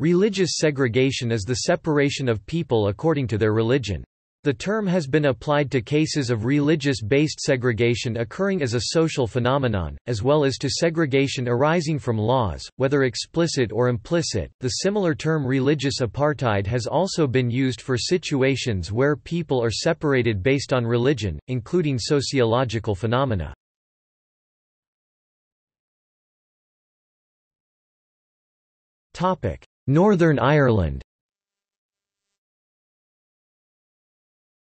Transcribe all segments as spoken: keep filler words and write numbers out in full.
Religious segregation is the separation of people according to their religion. The term has been applied to cases of religious-based segregation occurring as a social phenomenon, as well as to segregation arising from laws, whether explicit or implicit. The similar term religious apartheid has also been used for situations where people are separated based on religion, including sociological phenomena. Topic: Northern Ireland.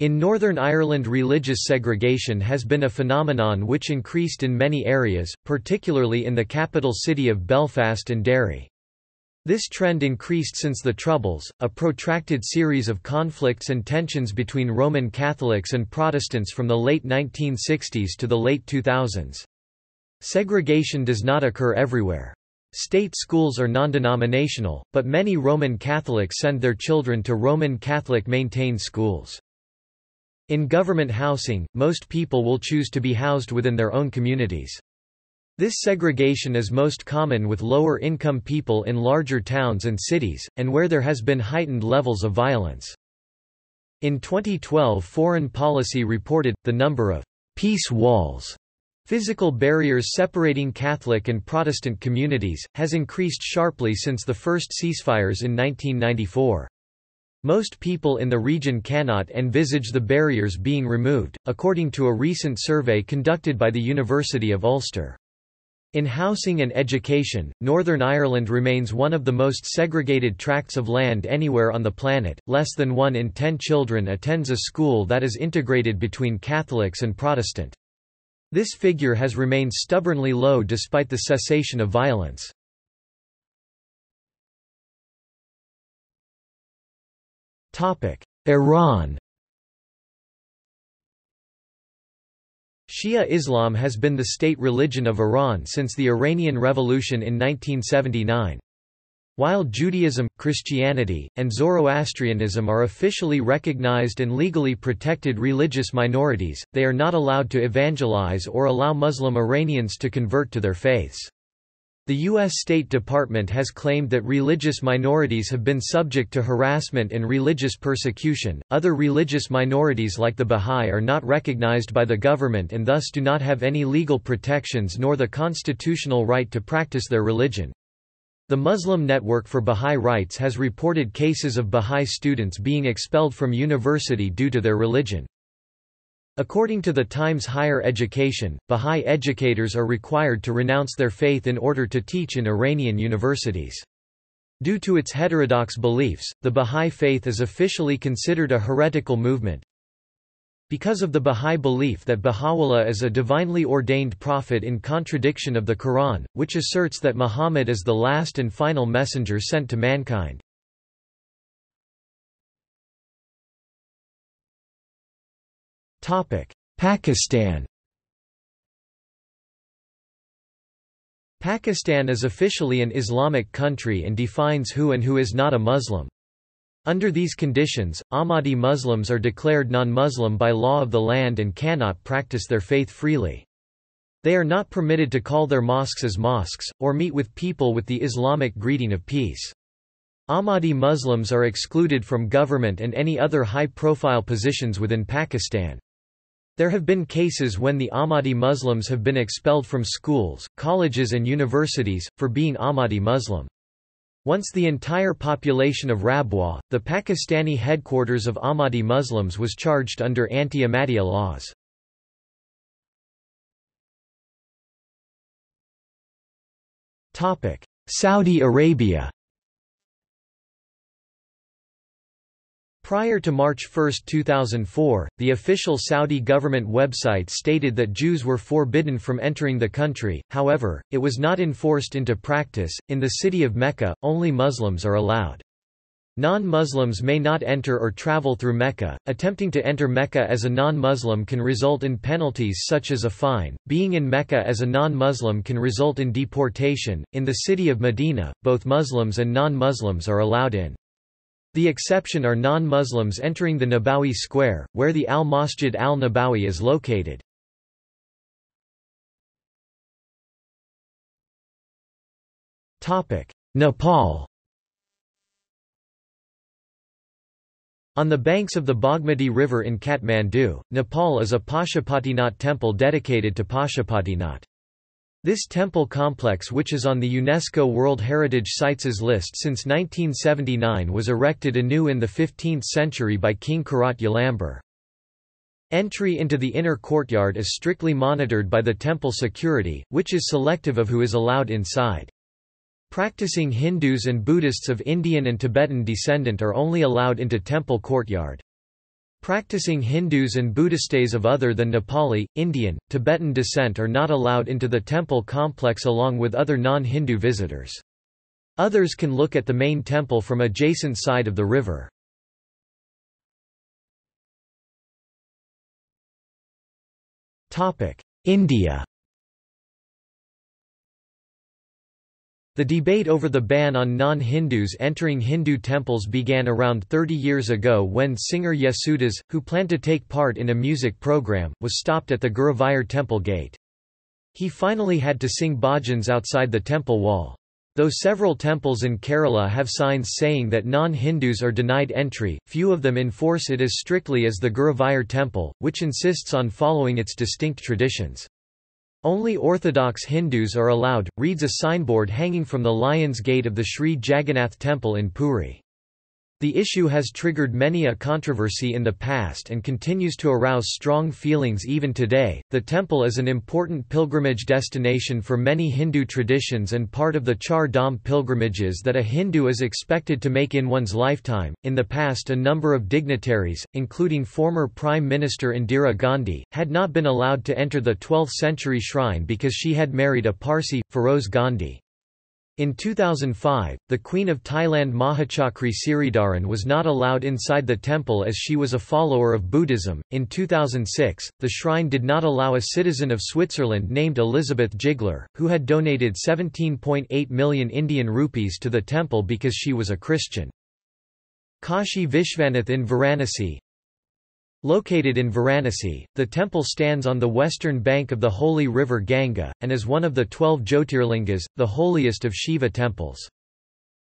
In Northern Ireland, religious segregation has been a phenomenon which increased in many areas, particularly in the capital city of Belfast and Derry. This trend increased since the Troubles, a protracted series of conflicts and tensions between Roman Catholics and Protestants from the late nineteen sixties to the late two thousands. Segregation does not occur everywhere. State schools are non-denominational, but many Roman Catholics send their children to Roman Catholic-maintained schools. In government housing, most people will choose to be housed within their own communities. This segregation is most common with lower-income people in larger towns and cities, and where there has been heightened levels of violence. In twenty twelve, Foreign Policy reported the number of peace walls, physical barriers separating Catholic and Protestant communities, has increased sharply since the first ceasefires in nineteen ninety-four. Most people in the region cannot envisage the barriers being removed, according to a recent survey conducted by the University of Ulster. In housing and education, Northern Ireland remains one of the most segregated tracts of land anywhere on the planet. Less than one in ten children attends a school that is integrated between Catholics and Protestant. This figure has remained stubbornly low despite the cessation of violence. Iran. Shia Islam has been the state religion of Iran since the Iranian Revolution in nineteen seventy-nine. While Judaism, Christianity, and Zoroastrianism are officially recognized and legally protected religious minorities, they are not allowed to evangelize or allow Muslim Iranians to convert to their faiths. The U S State Department has claimed that religious minorities have been subject to harassment and religious persecution. Other religious minorities like the Baha'i are not recognized by the government and thus do not have any legal protections nor the constitutional right to practice their religion. The Muslim Network for Baha'i Rights has reported cases of Baha'i students being expelled from university due to their religion. According to the Times Higher Education, Baha'i educators are required to renounce their faith in order to teach in Iranian universities. Due to its heterodox beliefs, the Baha'i faith is officially considered a heretical movement. Because of the Baha'i belief that Baha'u'llah is a divinely ordained prophet in contradiction of the Quran, which asserts that Muhammad is the last and final messenger sent to mankind. Pakistan. Pakistan is officially an Islamic country and defines who and who is not a Muslim. Under these conditions, Ahmadi Muslims are declared non-Muslim by law of the land and cannot practice their faith freely. They are not permitted to call their mosques as mosques, or meet with people with the Islamic greeting of peace. Ahmadi Muslims are excluded from government and any other high-profile positions within Pakistan. There have been cases when the Ahmadi Muslims have been expelled from schools, colleges and universities, for being Ahmadi Muslim. Once the entire population of Rabwa, the Pakistani headquarters of Ahmadi Muslims, was charged under anti-Ahmadiyya laws. Topic: Saudi Arabia. Prior to March first two thousand four, the official Saudi government website stated that Jews were forbidden from entering the country, however, it was not enforced into practice. In the city of Mecca, only Muslims are allowed. Non-Muslims may not enter or travel through Mecca. Attempting to enter Mecca as a non-Muslim can result in penalties such as a fine. Being in Mecca as a non-Muslim can result in deportation. In the city of Medina, both Muslims and non-Muslims are allowed in. The exception are non-Muslims entering the Nabawi Square, where the Al-Masjid Al-Nabawi is located. Nepal. On the banks of the Bagmati River in Kathmandu, Nepal is a Pashupatinath temple dedicated to Pashupatinath. This temple complex, which is on the UNESCO World Heritage Sites' list since nineteen seventy-nine, was erected anew in the fifteenth century by King Karat Yalambar. Entry into the inner courtyard is strictly monitored by the temple security, which is selective of who is allowed inside. Practicing Hindus and Buddhists of Indian and Tibetan descent are only allowed into temple courtyard. Practicing Hindus and Buddhistes of other than Nepali, Indian, Tibetan descent are not allowed into the temple complex along with other non-Hindu visitors. Others can look at the main temple from adjacent side of the river. India. The debate over the ban on non-Hindus entering Hindu temples began around thirty years ago when singer Yesudas, who planned to take part in a music program, was stopped at the Guruvayur temple gate. He finally had to sing bhajans outside the temple wall. Though several temples in Kerala have signs saying that non-Hindus are denied entry, few of them enforce it as strictly as the Guruvayur temple, which insists on following its distinct traditions. Only Orthodox Hindus are allowed, reads a signboard hanging from the Lion's Gate of the Sri Jagannath Temple in Puri. The issue has triggered many a controversy in the past and continues to arouse strong feelings even today. The temple is an important pilgrimage destination for many Hindu traditions and part of the Char Dham pilgrimages that a Hindu is expected to make in one's lifetime. In the past, a number of dignitaries, including former Prime Minister Indira Gandhi, had not been allowed to enter the twelfth century shrine because she had married a Parsi, Feroz Gandhi. In two thousand five, the Queen of Thailand Mahachakri Sirindhorn was not allowed inside the temple as she was a follower of Buddhism. In two thousand six, the shrine did not allow a citizen of Switzerland named Elizabeth Jigler, who had donated seventeen point eight million Indian rupees to the temple because she was a Christian. Kashi Vishwanath in Varanasi. Located in Varanasi, the temple stands on the western bank of the holy river Ganga, and is one of the twelve Jyotirlingas, the holiest of Shiva temples.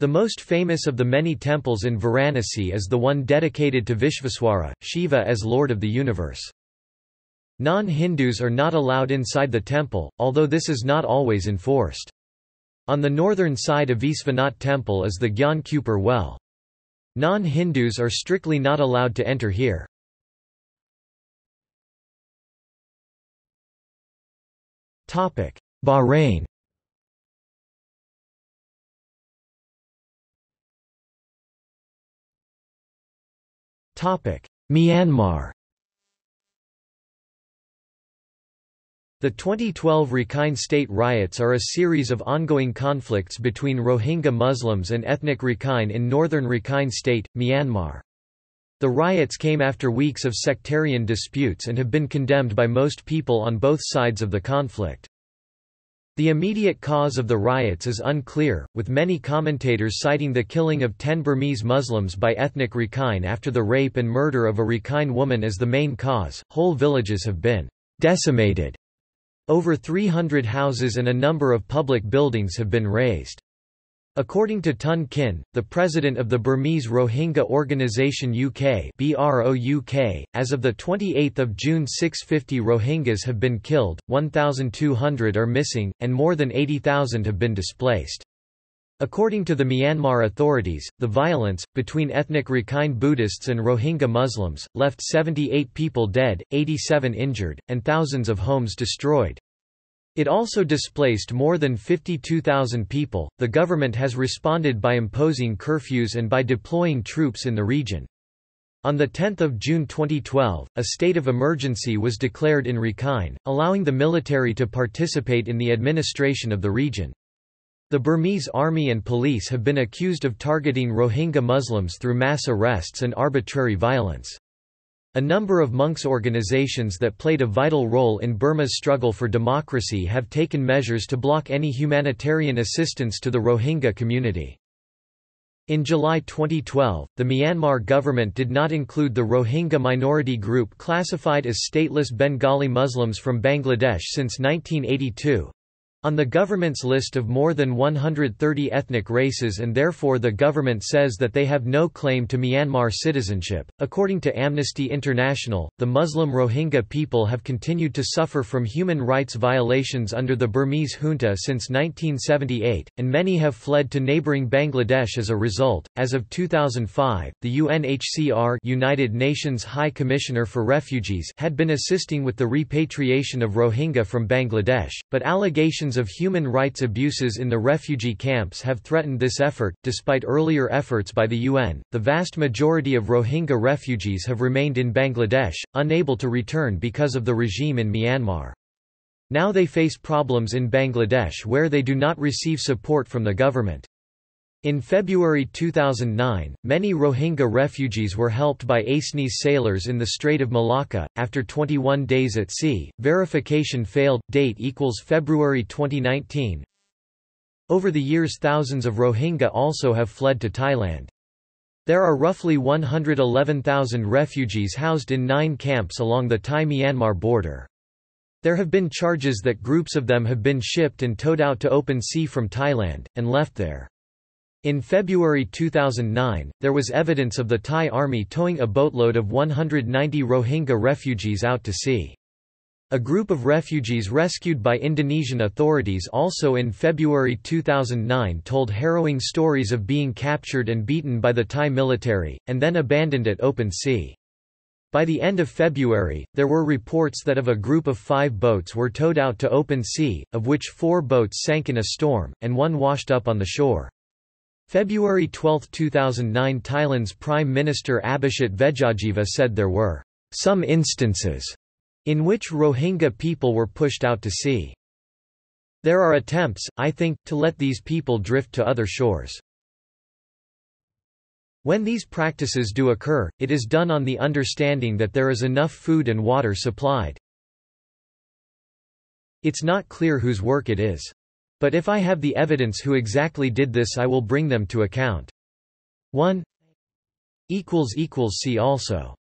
The most famous of the many temples in Varanasi is the one dedicated to Vishveshwara, Shiva as Lord of the Universe. Non-Hindus are not allowed inside the temple, although this is not always enforced. On the northern side of Vishvanath temple is the Gyan Kupar well. Non-Hindus are strictly not allowed to enter here. Topic: Bahrain. Topic: Myanmar. The twenty twelve Rakhine State riots are a series of ongoing conflicts between Rohingya Muslims and ethnic Rakhine in northern Rakhine State, Myanmar. The riots came after weeks of sectarian disputes and have been condemned by most people on both sides of the conflict. The immediate cause of the riots is unclear, with many commentators citing the killing of ten Burmese Muslims by ethnic Rakhine after the rape and murder of a Rakhine woman as the main cause. Whole villages have been decimated. Over three hundred houses and a number of public buildings have been razed. According to Tun Kin, the president of the Burmese Rohingya Organisation U K (B R O U K), as of the twenty-eighth of June six hundred fifty Rohingyas have been killed, one thousand two hundred are missing, and more than eighty thousand have been displaced. According to the Myanmar authorities, the violence, between ethnic Rakhine Buddhists and Rohingya Muslims, left seventy-eight people dead, eighty-seven injured, and thousands of homes destroyed. It also displaced more than fifty-two thousand people. The government has responded by imposing curfews and by deploying troops in the region. On the tenth of June twenty twelve, a state of emergency was declared in Rakhine, allowing the military to participate in the administration of the region. The Burmese army and police have been accused of targeting Rohingya Muslims through mass arrests and arbitrary violence. A number of monks' organizations that played a vital role in Burma's struggle for democracy have taken measures to block any humanitarian assistance to the Rohingya community. In July twenty twelve, the Myanmar government did not include the Rohingya minority group classified as stateless Bengali Muslims from Bangladesh since nineteen eighty-two on the government's list of more than one hundred thirty ethnic races, and therefore the government says that they have no claim to Myanmar citizenship. According to Amnesty International, the Muslim Rohingya people have continued to suffer from human rights violations under the Burmese junta since nineteen seventy-eight, and many have fled to neighboring Bangladesh as a result. As of two thousand five, the U N H C R, United Nations High Commissioner for Refugees, had been assisting with the repatriation of Rohingya from Bangladesh, but allegations of human rights abuses in the refugee camps have threatened this effort. Despite earlier efforts by the U N, the vast majority of Rohingya refugees have remained in Bangladesh, unable to return because of the regime in Myanmar. Now they face problems in Bangladesh where they do not receive support from the government. In February two thousand nine, many Rohingya refugees were helped by Aceh sailors in the Strait of Malacca. After twenty-one days at sea, verification failed. Date equals February twenty nineteen. Over the years, thousands of Rohingya also have fled to Thailand. There are roughly one hundred eleven thousand refugees housed in nine camps along the Thai-Myanmar border. There have been charges that groups of them have been shipped and towed out to open sea from Thailand, and left there. In February two thousand nine, there was evidence of the Thai army towing a boatload of one hundred ninety Rohingya refugees out to sea. A group of refugees rescued by Indonesian authorities also in February two thousand nine told harrowing stories of being captured and beaten by the Thai military, and then abandoned at open sea. By the end of February, there were reports that of a group of five boats were towed out to open sea, of which four boats sank in a storm, and one washed up on the shore. February twelfth two thousand nine, Thailand's Prime Minister Abhisit Vejjajiva said there were some instances in which Rohingya people were pushed out to sea. There are attempts, I think, to let these people drift to other shores. When these practices do occur, it is done on the understanding that there is enough food and water supplied. It's not clear whose work it is. But if I have the evidence who exactly did this, I will bring them to account. one equals equals See also